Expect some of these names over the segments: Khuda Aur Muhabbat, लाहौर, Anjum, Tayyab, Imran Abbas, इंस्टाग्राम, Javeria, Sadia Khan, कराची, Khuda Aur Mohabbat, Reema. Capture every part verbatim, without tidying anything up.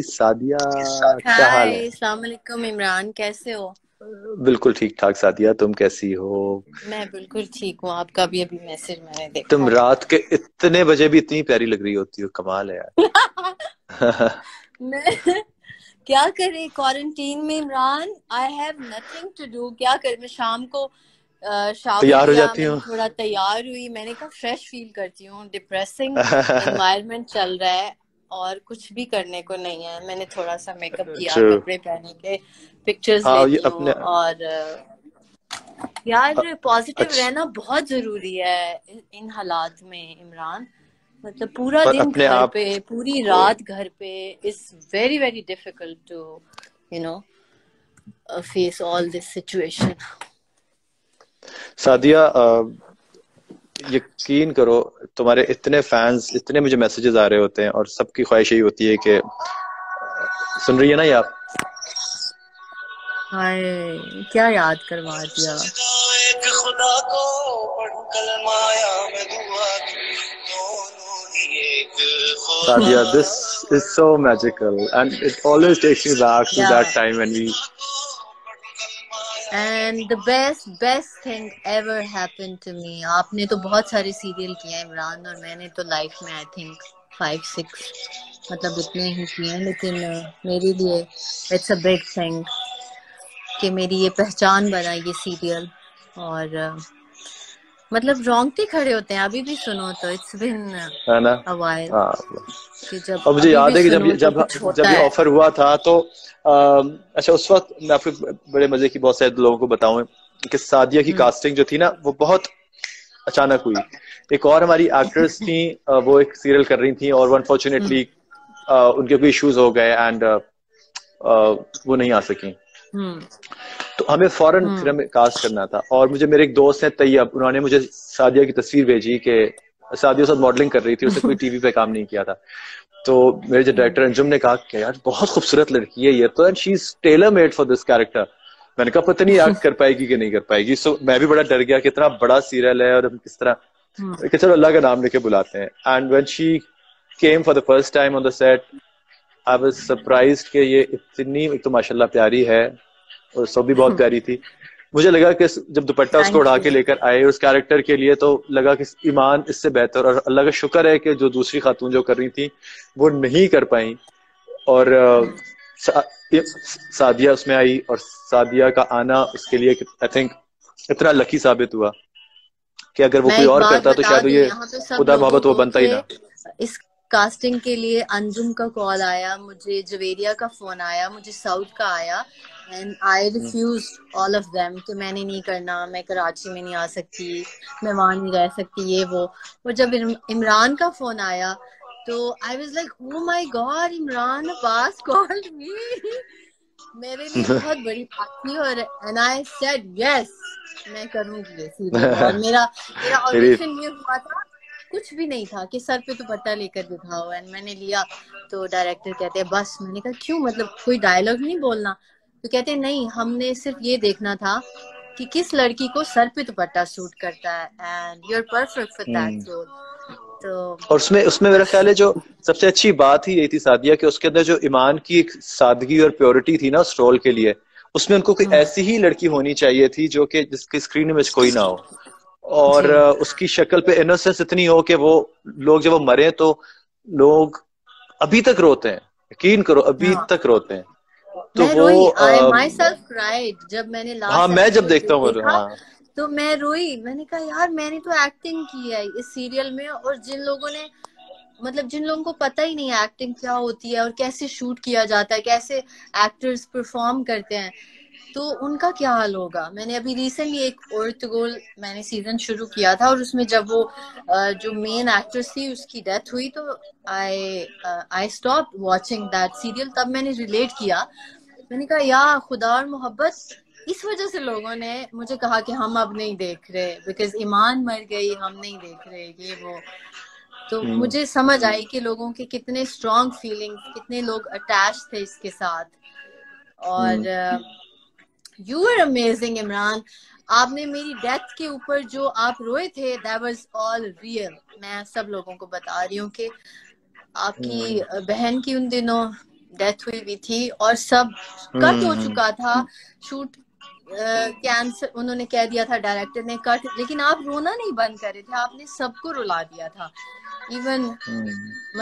की सादिया, क्या हाल है? अस्सलाम वालेकुम इमरान, कैसे हो? बिल्कुल ठीक ठाक। सादिया तुम कैसी हो? मैं बिल्कुल ठीक हूँ। आपका भी अभी मैसेज मैंने देखा। तुम रात के इतने बजे भी इतनी प्यारी लग रही होती हो, कमाल है यार। मैं क्या करे क्वारंटीन में Imran, I have nothing to do. क्या करे, मैं शाम को तैयार हो जाती हूँ, थोड़ा तैयार हुई, मैंने कहा फ्रेश फील करती हूँ। डिप्रेसिंग एनवायरनमेंट चल रहा है और कुछ भी करने को नहीं है। मैंने थोड़ा सा मेकअप किया, कपड़े पहने के, पिक्चर्स लेती हूँ। और यार पॉजिटिव रहना बहुत जरूरी है इन हालात में इमरान। मतलब पूरा दिन घर पे, पूरी रात घर पे, it's very very difficult to you know face all this situation. Sadia यकीन करो, तुम्हारे इतने फैंस, इतने मुझे मैसेजेस आ रहे होते हैं और सबकी ख्वाहिश यही होती है कि सुन रही है ना ये आप। हाय क्या याद करवा दिया। Sadia this is so magical and it always takes me back to that time when we And the best best thing ever happened to me. आपने तो बहुत सारे सीरियल किए इमरान और मैंने तो लाइफ में आई थिंक फाइव सिक्स मतलब इतने ही किए हैं, लेकिन मेरे लिए इट्स अ बिग थिंग कि मेरी ये पहचान बना ये सीरियल। और मतलब रोंगटे खड़े होते हैं अभी भी सुनो तो। It's been a while. और मुझे याद है कि जब जब जब ये ऑफर हुआ था तो आ, अच्छा उस वक्त मैं आपको बड़े मजे की, बहुत सारे लोगों को बताऊं कि सादिया की कास्टिंग जो थी ना वो बहुत अचानक हुई। एक और हमारी एक्ट्रेस थी, वो एक सीरियल कर रही थी और अनफॉर्चुनेटली उनके कोई इश्यूज हो गए एंड वो नहीं आ सकी। तो हमें फौरन फिर हमें कास्ट करना था और मुझे मेरे एक दोस्त हैं तैयब, उन्होंने मुझे सादिया की तस्वीर भेजी कि सादिया साथ मॉडलिंग कर रही थी, उसने कोई टीवी पे काम नहीं किया था। तो मेरे जो डायरेक्टर अंजुम ने कहा कि यार बहुत खूबसूरत लड़की है ये तो, and she is tailor made for this character. मैंने कहा पता नहीं एक्ट कर पाएगी कि नहीं कर पाएगी। सो so, मैं भी बड़ा डर गया, कितना बड़ा सीरियल है और हम किस तरह कि चलो अल्लाह का नाम लेके बुलाते हैं। And when she came for the first time on the set I was surprised कि ये इतनी एक तो माशाल्लाह प्यारी है और सब भी बहुत प्यारी थी। मुझे लगा कि जब दुपट्टा उसको उड़ा के लेकर आए उस कैरेक्टर के लिए तो लगा कि ईमान इससे बेहतर। और अल्लाह का शुक्र है कि जो दूसरी खातून जो कर रही थी वो नहीं कर पाई और सा, सादिया उसमें आई और सादिया का आना उसके लिए आई थिंक इतना लकी साबित हुआ कि अगर वो कोई और करता तो शायद ये खुदा मोहब्बत वो बनता ही ना। इस कास्टिंग के लिए अंजुम का कॉल आया मुझे, जवेरिया का फोन आया मुझे, साउथ का आया and I refuse all of them कि मैंने नहीं करना, मैं कराची में नहीं आ सकती, मैं वहाँ नहीं रह सकती, ये वो। और जब इमरान का फोन आया तो I was like oh my God Imran Abbas called me. मेरे लिए बहुत बड़ी बात थी और एंड आई सेड यस मैं करूँगी ये सीरियल। और मेरा मेरा ऑडिशन ये हुआ था, कुछ भी नहीं था कि सर पे दुपट्टा लेकर दिखाओ एंड मैंने लिया तो डायरेक्टर कहते हैं बस। मैंने कहा क्यों, मतलब कोई डायलॉग नहीं बोलना? तो कहते नहीं, हमने सिर्फ ये देखना था कि किस लड़की को सर पे दुपट्टा सूट करता है and you are perfect for that role. तो और उसमें उसमें मेरा ख्याल है जो सबसे अच्छी बात ही यही थी सादिया कि उसके अंदर जो ईमान की एक सादगी और प्योरिटी थी ना उस रोल के लिए, उसमें उनको कोई ऐसी ही लड़की होनी चाहिए थी जो कि जिसकी स्क्रीन इमेज कोई ना हो और उसकी शक्ल पे इनोसेंस इतनी हो कि वो लोग जब वो मरे तो लोग अभी तक रोते हैं, यकीन करो अभी तक रोते हैं। तो मैं रोई, I myself cried जब मैंने लास्ट हाँ मैं जब देखता हूँ हाँ। तो मैं रोई, मैंने कहा यार मैंने तो एक्टिंग की है इस सीरियल में और जिन लोगों ने मतलब जिन लोगों को पता ही नहीं एक्टिंग क्या होती है और कैसे शूट किया जाता है, कैसे एक्टर्स परफॉर्म करते हैं तो उनका क्या हाल होगा। मैंने अभी रिसेंटली एक औरतगोल मैंने सीजन शुरू किया था और उसमें जब वो जो मेन एक्ट्रेस थी उसकी डेथ हुई तो I I stop watching that serial. तब मैंने रिलेट किया, मैंने कहा यार खुदा और मोहब्बत इस वजह से लोगों ने मुझे कहा कि हम अब नहीं देख रहे बिकॉज ईमान मर गई, हम नहीं देख रहे ये वो। तो hmm. मुझे समझ आई कि लोगों के कितने स्ट्रॉन्ग फीलिंग्स, कितने लोग अटैच थे इसके साथ। और यू आर अमेजिंग इमरान, आपने मेरी डेथ के ऊपर जो आप रोए थे दैट वाज ऑल रियल। मैं सब लोगों को बता रही हूँ कि आपकी hmm. बहन की उन दिनों डेथ हुई हुई थी और सब कट हो चुका था, शूट कैंसिल उन्होंने कह दिया था, डायरेक्टर ने कट, लेकिन आप रोना नहीं बंद कर रहे थे, आपने सबको रुला दिया था। इवन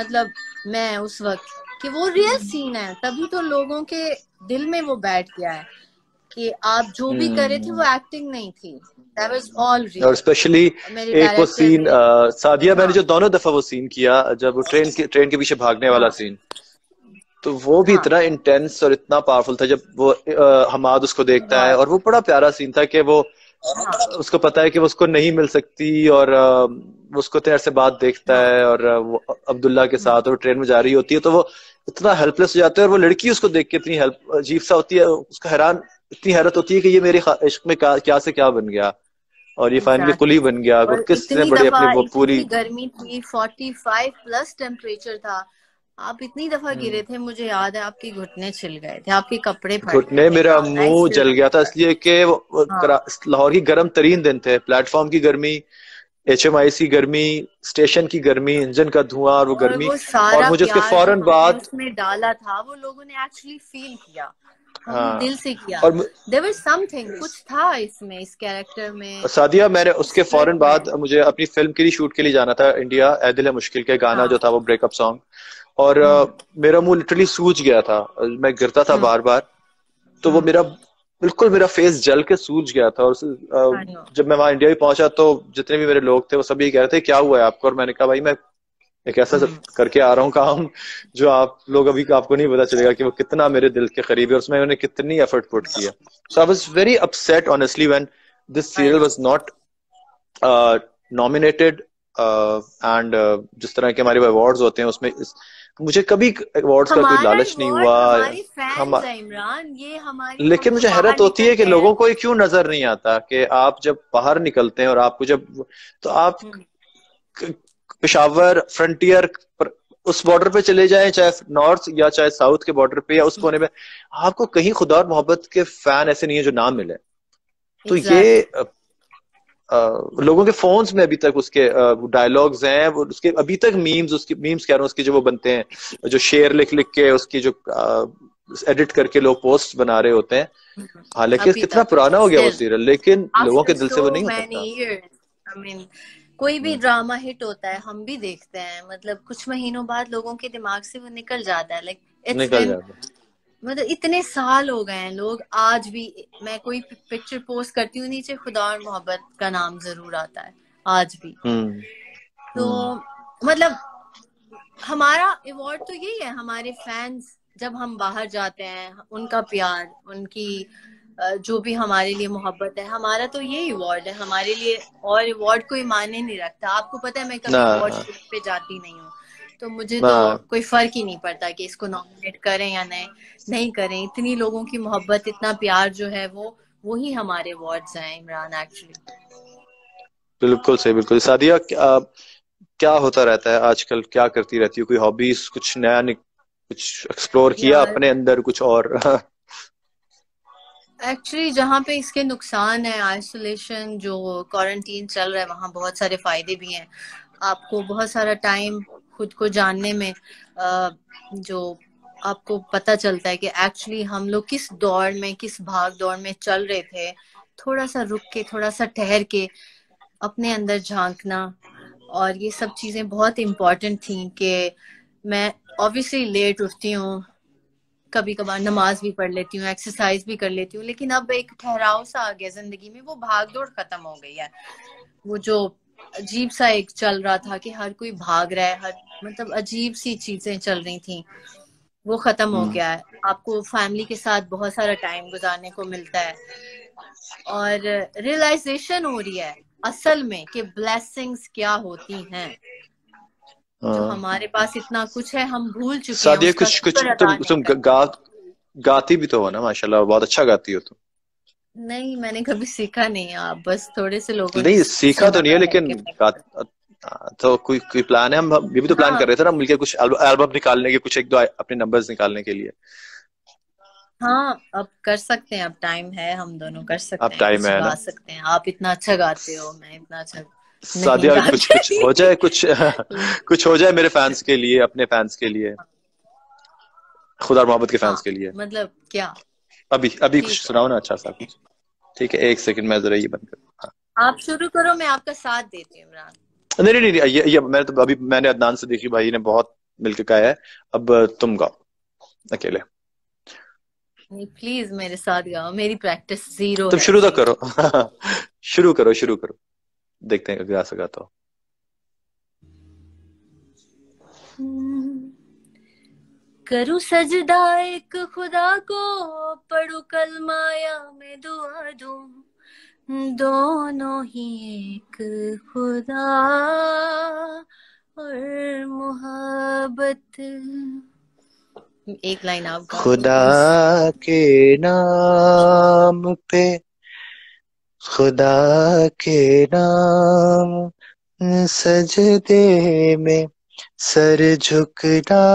मतलब मैं उस वक्त कि वो रियल सीन है, तभी तो लोगों के दिल में वो बैठ गया है कि आप जो भी कर रहे थे वो एक्टिंग नहीं थी, दैट वाज ऑल रियल। और स्पेशली एक वो सीन सादिया, मैंने जो दोनों दफा वो सीन किया, जब वो ट्रेन के ट्रेन के पीछे भागने वाला सीन, तो वो भी हाँ। इतना इंटेंस और इतना पावरफुल था, जब वो आ, हमाद उसको देखता हाँ। है, और वो बड़ा प्यारा सीन था कि वो हाँ। उसको पता है कि वो उसको नहीं मिल सकती, और आ, वो उसको तेर से बात देखता हाँ। है, और वो अब्दुल्ला के साथ, और ट्रेन में जा रही होती है, तो वो इतना हेल्पलेस हो जाता है, और वो लड़की उसको देख के इतनी हेल्प अजीब सा होती है, उसका हैरान इतनी हैरत होती है कि ये मेरे इश्क में क्या से क्या बन गया, और ये फाइनली कुली बन गया। किसने बड़ी अपनी वो पूरी गर्मी थी, फोर्टी फाइव प्लस टेम्परेचर था, आप इतनी दफा गिरे थे, मुझे याद है आपके घुटने छिल गए थे, आपके कपड़े घुटने, मेरा मुंह जल गया था, इसलिए कि हाँ। लाहौर की गर्म तरीन दिन थे, प्लेटफॉर्म की गर्मी, एच एम आई सी की गर्मी, स्टेशन की गर्मी, इंजन का धुआं, और वो और गर्मी, वो और मुझे उसके फौरन बाद उसमें डाला था, वो लोगों ने एक्चुअली फील किया, हाँ। दिल से किया, और there was something, कुछ था इसमें, इस कैरेक्टर में। सादिया, मैंने उसके फौरन बाद मुझे अपनी फिल्म के लिए शूट के लिए जाना था इंडिया, ऐ दिल है मुश्किल के गाना जो था वो ब्रेकअप सॉन्ग, और uh, मेरा मुंह लिटरली सूज गया था, मैं गिरता था बार बार, तो वो मेरा बिल्कुल मेरा फेस जल के सूज गया था, और uh, जब मैं वहां इंडिया भी पहुंचा तो जितने भी मेरे लोग थे वो सभी कह रहे थे क्या हुआ है आपको, और मैंने कहा भाई मैं एक ऐसा करके आ रहा हूँ काम जो आप लोग अभी आपको नहीं पता चलेगा कि वो कितना मेरे दिल के करीब है, और उसमें उन्होंने कितनी एफर्ट पुट किया। So I was very upset honestly when this serial was not nominated, and जिस तरह के हमारे अवार्ड्स होते हैं उसमें इस, मुझे कभी अवार्ड्स का कोई लालच नहीं हुआ हम, ये हमारी, लेकिन मुझे हैरत होती है कि लोगों को ये क्यों नजर नहीं आता कि आप जब बाहर निकलते हैं और आपको जब तो आप पेशावर फ्रंटियर उस बॉर्डर पे चले जाएं, चाहे नॉर्थ या चाहे साउथ के बॉर्डर पे या उस कोने पे, आपको कहीं खुदा और मोहब्बत के फैन ऐसे नहीं है जो ना मिले। तो ये आ, लोगों के फोन्स में अभी तक उसके डायलॉग्स हैं, वो उसके अभी तक मीम्स, उसके मीम्स कह रहा हूँ, उसके जो वो बनते हैं जो शेयर लिख लिख के उसकी जो आ, एडिट करके लोग पोस्ट बना रहे होते हैं, हालांकि कितना पुराना हो गया वो सीरियल, लेकिन लोगों के दिल से वो नहीं होता। कोई भी ड्रामा हिट होता है हम भी देखते हैं, मतलब कुछ महीनों बाद लोगों के दिमाग से वो निकल जाता है, लाइक इट्स, मतलब इतने साल हो गए हैं, लोग आज भी, मैं कोई पिक्चर पोस्ट करती हूँ नीचे खुदा और मोहब्बत का नाम जरूर आता है आज भी। हुँ, तो हुँ, मतलब हमारा अवार्ड तो यही है, हमारे फैंस जब हम बाहर जाते हैं उनका प्यार, उनकी जो भी हमारे लिए मोहब्बत है, हमारा तो यही अवार्ड है हमारे लिए, और अवार्ड कोई माने नहीं रखता। आपको पता है मैं कभी अवार्ड पे जाती नहीं हूँ, तो मुझे तो कोई फर्क ही नहीं पड़ता कि इसको नॉमिनेट करें या नहीं नहीं करें, इतनी लोगों की मोहब्बत, इतना प्यार जो है वो वो ही हमारे अवार्ड्स हैं इमरान, एक्चुअली। बिल्कुल सही, बिल्कुल। सादिया, क्या, क्या होता रहता है आजकल, क्या करती रहती हो, कोई हॉबीज, कुछ नया कुछ एक्सप्लोर किया अपने अंदर कुछ और? एक्चुअली जहाँ पे इसके नुकसान है, आइसोलेशन जो क्वारंटीन चल रहा है, वहाँ बहुत सारे फायदे भी हैं, आपको बहुत सारा टाइम खुद को जानने में जो आपको पता चलता है कि एक्चुअली हम लोग किस दौड़ में, किस भाग दौड़ में चल रहे थे। थोड़ा सा रुक के, थोड़ा सा ठहर के अपने अंदर झांकना, और ये सब चीज़ें बहुत इम्पॉर्टेंट थी कि मैं ऑब्वियसली लेट उठती हूँ, कभी कभार नमाज भी पढ़ लेती हूँ, एक्सरसाइज भी कर लेती हूँ, लेकिन अब एक ठहराव सा आ गया जिंदगी में, वो भागदौड़ खत्म हो गई है। वो जो अजीब सा एक चल रहा था कि हर कोई भाग रहा है, हर मतलब अजीब सी चीजें चल रही थी, वो खत्म हो गया है। आपको फैमिली के साथ बहुत सारा टाइम गुजारने को मिलता है, और रियलाइजेशन हो रही है असल में कि ब्लेसिंग्स क्या होती हैं, जो हमारे पास इतना कुछ है हम भूल चुके हैं। सादिया, कुछ कुछ तुम तुम गा, गाती भी तो हो ना, माशाल्लाह, बहुत अच्छा गाती हो तुम। नहीं, मैंने कभी सीखा नहीं, आप बस थोड़े से लोगों नहीं सीखा तो नहीं है, लेकिन तो कोई कोई प्लान है, हम ये भी तो प्लान हाँ। कर रहे थे ना मिलकर कुछ एल्बम निकालने के, कुछ एक दो अपने नंबर्स निकालने के लिए। हाँ, अब कर सकते हैं, अब टाइम है, हम दोनों कर सकते हैं, अब टाइम है, गा सकते हैं। आप इतना अच्छा गाते हो, मैं इतना अच्छा सादिया, कुछ कुछ हो जाए, कुछ कुछ हो जाए मेरे फैंस के लिए, अपने फैंस के लिए। खुदा और मोहब्बत के फैंस के लिए मतलब क्या अभी अभी कुछ सुनाओ ना अच्छा सा कुछ। ठीक है एक सेकंड मैं जरा ये बंद कर। आप शुरू करो मैं आपका साथ देती हूँ इमरान। नहीं नहीं नहीं ये, ये मैंने तो अभी मैंने अदनान से देखी भाई ने बहुत मिलकर कहा है अब तुम गाओ अकेले। नहीं प्लीज मेरे साथ गाओ मेरी प्रैक्टिस जीरो तुम है। शुरू तो करो शुरू करो शुरू करो देखते हैं गा सकता हो। करूँ सजदा एक खुदा को पढ़ू कलमा या मैं दुआ दूं दोनों ही एक खुदा और मोहब्बत। एक लाइन आप खुदा के नाम पे खुदा के नाम सजदे में सर झुकना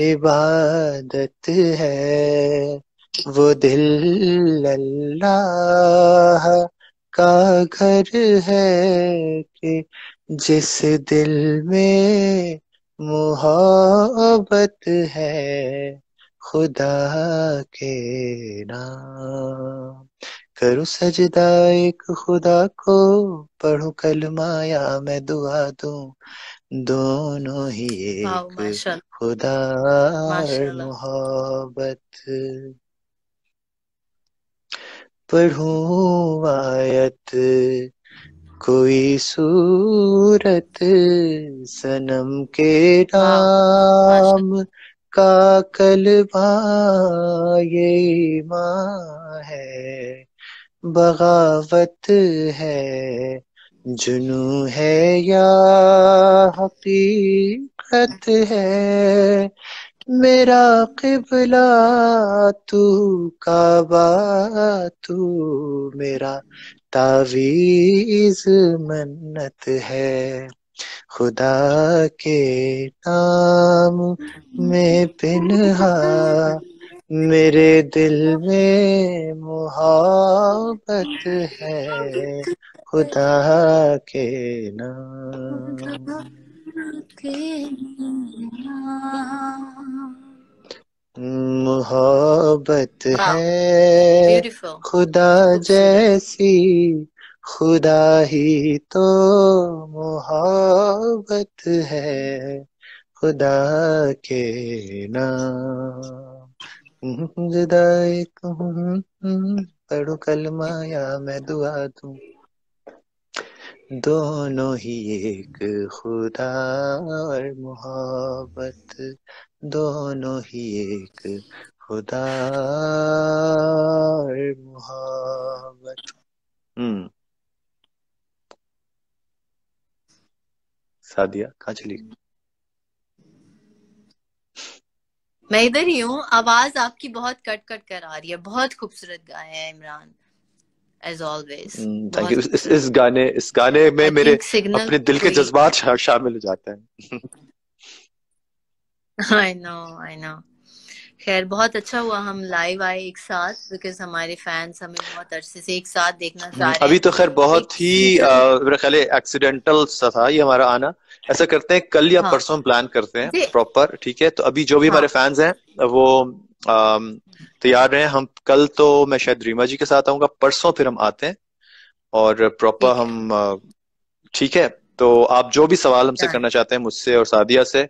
इबादत है वो दिल अल्लाह का घर है कि जिस दिल में मोहब्बत है खुदा के नाम। करूँ सजदा एक खुदा को पढ़ूं कलमा या मैं दुआ दूं दोनों ही एक खुदा मोहब्बत। पढ़ूं आयत कोई सूरत सनम के नाम का कलमा ये माँ है बगावत है जुनू है या हकीकत है मेरा क़िबला तू काबा तू मेरा तावीज़ मन्नत है खुदा के नाम में पिन्हा मेरे दिल में मोहब्बत है खुदा के नाम मोहब्बत है खुदा जैसी खुदा ही तो मोहब्बत है खुदा के नाम। जुदा एक पढ़ो कलमा या मैं दुआ दूं दोनों ही एक खुदा और मोहब्बत दोनों ही एक खुदा और मोहब्बत। हम्म सादिया कहाँ चली? मैं इधर ही हूँ। आवाज आपकी बहुत कट कट कर आ रही है। बहुत खूबसूरत गाए हैं Imran as always. Thank you. इस इस गाने इस गाने में मेरे अपने दिल के जज्बात शामिल हो जाते हैं। I know I know. खैर बहुत अच्छा हुआ हम लाइव आए एक साथ बिकॉज हमारे फैंस हमें बहुत अरसे से एक साथ देखना चाह रहे हैं। अभी तो खैर बहुत ही मेरे ख्याल एक्सीडेंटल सा था ये हमारा आना। ऐसा करते हैं कल या हाँ। परसों प्लान करते हैं प्रॉपर। ठीक है तो अभी जो भी हमारे हाँ। फैंस हैं वो तैयार रहे। हम कल तो मैं शायद रीमा जी के साथ आऊंगा। परसों फिर हम आते हैं और प्रॉपर हम ठीक है। तो आप जो भी सवाल हमसे करना चाहते हैं मुझसे और सादिया से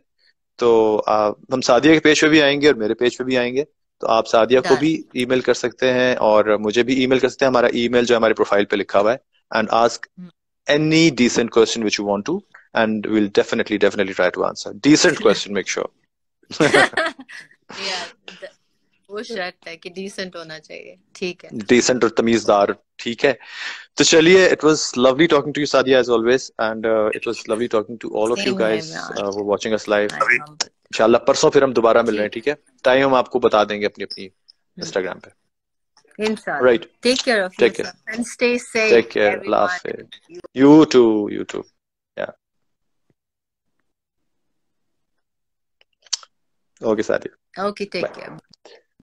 तो आ, हम सादिया के पेज पे भी आएंगे और मेरे पेज पे भी आएंगे। तो आप सादिया को भी ईमेल कर सकते हैं और मुझे भी ईमेल कर सकते हैं। हमारा ईमेल जो हमारे प्रोफाइल पे लिखा हुआ है and ask any decent question which you want to and we will definitely definitely try to answer decent question make sure. वो शर्त है कि डिसेंट होना चाहिए। ठीक है डिसेंट और तमीजदार। ठीक है तो चलिए it was lovely talking to you Sadia as always and it was lovely talking to all of you guys who watching us live. इंशाल्लाह परसों फिर हम दोबारा मिल रहे हैं। ठीक है टाइम हम आपको बता देंगे अपनी अपनी इंस्टाग्राम पे इंशाल्लाह। Right take care of yourself and stay safe. Take care love you too you too या okay Sadia okay take care.